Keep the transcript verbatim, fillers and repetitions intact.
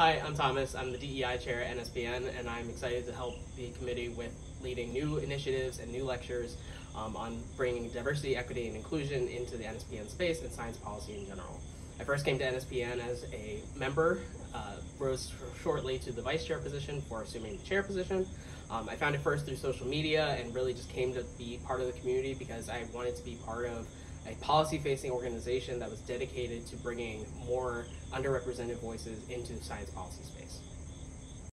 Hi, I'm Thomas. I'm the D E I chair at N S P N, and I'm excited to help the committee with leading new initiatives and new lectures um, on bringing diversity, equity, and inclusion into the N S P N space and science policy in general. I first came to N S P N as a member, uh, rose shortly to the vice chair position before assuming the chair position. Um, I found it first through social media and really just came to be part of the community because I wanted to be part of a policy-facing organization that was dedicated to bringing more underrepresented voices into the science policy space.